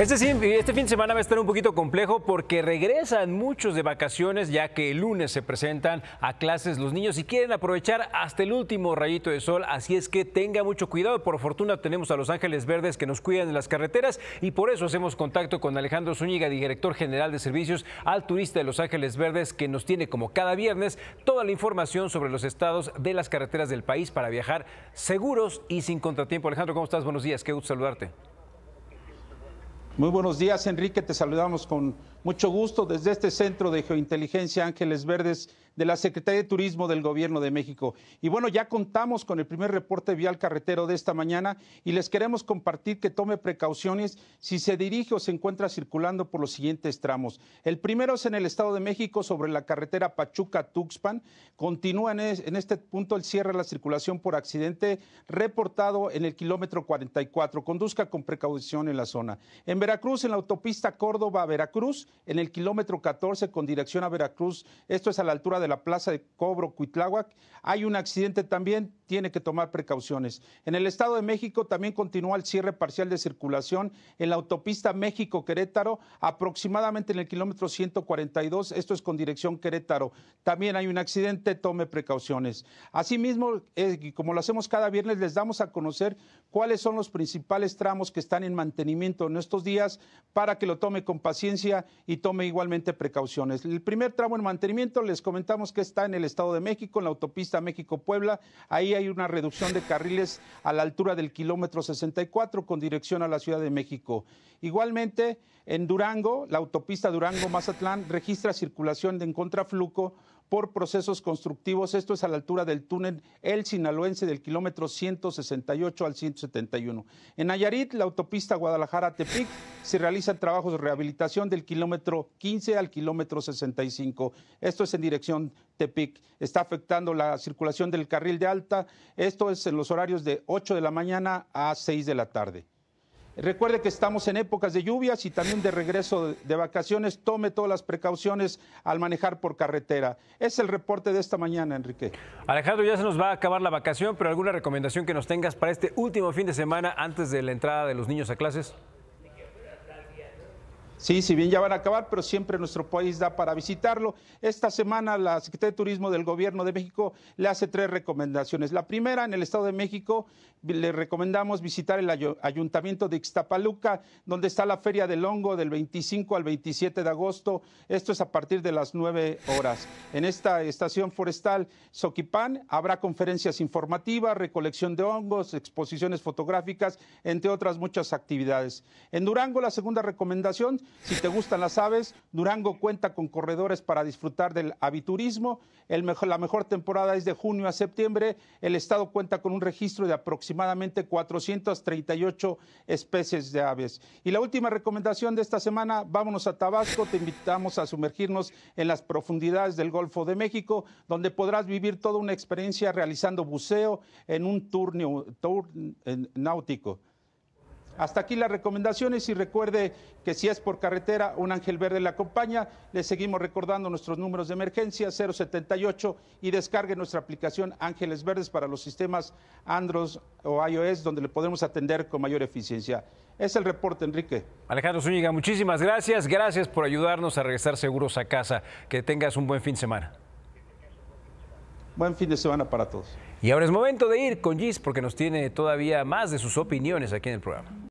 Este fin de semana va a estar un poquito complejo porque regresan muchos de vacaciones, ya que el lunes se presentan a clases los niños y quieren aprovechar hasta el último rayito de sol, así es que tenga mucho cuidado. Por fortuna tenemos a los Ángeles Verdes que nos cuidan de las carreteras y por eso hacemos contacto con Alejandro Zúñiga, director general de servicios al turista de los Ángeles Verdes, que nos tiene como cada viernes toda la información sobre los estados de las carreteras del país para viajar seguros y sin contratiempo. Alejandro, ¿cómo estás? Buenos días, qué gusto saludarte. Muy buenos días, Enrique, te saludamos con mucho gusto desde este Centro de Geointeligencia Ángeles Verdes de la Secretaría de Turismo del Gobierno de México. Y bueno, ya contamos con el primer reporte vial carretero de esta mañana y les queremos compartir que tome precauciones si se dirige o se encuentra circulando por los siguientes tramos. El primero es en el Estado de México sobre la carretera Pachuca-Tuxpan. Continúa en este punto el cierre de la circulación por accidente reportado en el kilómetro 44. Conduzca con precaución en la zona. En Veracruz, en la autopista Córdoba-Veracruz, en el kilómetro 14 con dirección a Veracruz, esto es a la altura de la plaza de Cobro, Cuitlahuac, hay un accidente también, tiene que tomar precauciones. En el Estado de México también continúa el cierre parcial de circulación en la autopista México-Querétaro, aproximadamente en el kilómetro 142, esto es con dirección Querétaro. También hay un accidente, tome precauciones. Asimismo, como lo hacemos cada viernes, les damos a conocer cuáles son los principales tramos que están en mantenimiento en estos días para que lo tome con paciencia y tome igualmente precauciones. El primer tramo en mantenimiento, les comentamos que está en el Estado de México, en la autopista México-Puebla. Ahí hay una reducción de carriles a la altura del kilómetro 64 con dirección a la Ciudad de México. Igualmente, en Durango, la autopista Durango-Mazatlán registra circulación de en contraflujo por procesos constructivos, esto es a la altura del túnel El Sinalaense del kilómetro 168 al 171. En Nayarit, la autopista Guadalajara-Tepic, se realizan trabajos de rehabilitación del kilómetro 15 al kilómetro 65. Esto es en dirección Tepic. Está afectando la circulación del carril de alta, esto es en los horarios de 8 de la mañana a 6 de la tarde. Recuerde que estamos en épocas de lluvias y también de regreso de vacaciones. Tome todas las precauciones al manejar por carretera. Es el reporte de esta mañana, Enrique. Alejandro, ya se nos va a acabar la vacación, pero ¿alguna recomendación que nos tengas para este último fin de semana antes de la entrada de los niños a clases? Sí, si bien ya van a acabar, pero siempre nuestro país da para visitarlo. Esta semana la Secretaría de Turismo del Gobierno de México le hace tres recomendaciones. La primera, en el Estado de México, le recomendamos visitar el Ayuntamiento de Ixtapaluca, donde está la Feria del Hongo del 25 al 27 de agosto. Esto es a partir de las 9 horas. En esta estación forestal Soquipán habrá conferencias informativas, recolección de hongos, exposiciones fotográficas, entre otras muchas actividades. En Durango, la segunda recomendación, si te gustan las aves, Durango cuenta con corredores para disfrutar del aviturismo. La mejor temporada es de junio a septiembre. El estado cuenta con un registro de aproximadamente 438 especies de aves. Y la última recomendación de esta semana, vámonos a Tabasco. Te invitamos a sumergirnos en las profundidades del Golfo de México, donde podrás vivir toda una experiencia realizando buceo en un tour náutico. Hasta aquí las recomendaciones y recuerde que si es por carretera, un ángel verde le acompaña. Le seguimos recordando nuestros números de emergencia 078 y descargue nuestra aplicación Ángeles Verdes para los sistemas Android o iOS, donde le podemos atender con mayor eficiencia. Es el reporte, Enrique. Alejandro Zúñiga, muchísimas gracias. Gracias por ayudarnos a regresar seguros a casa. Que tengas un buen fin de semana. Buen fin de semana para todos. Y ahora es momento de ir con Gis porque nos tiene todavía más de sus opiniones aquí en el programa.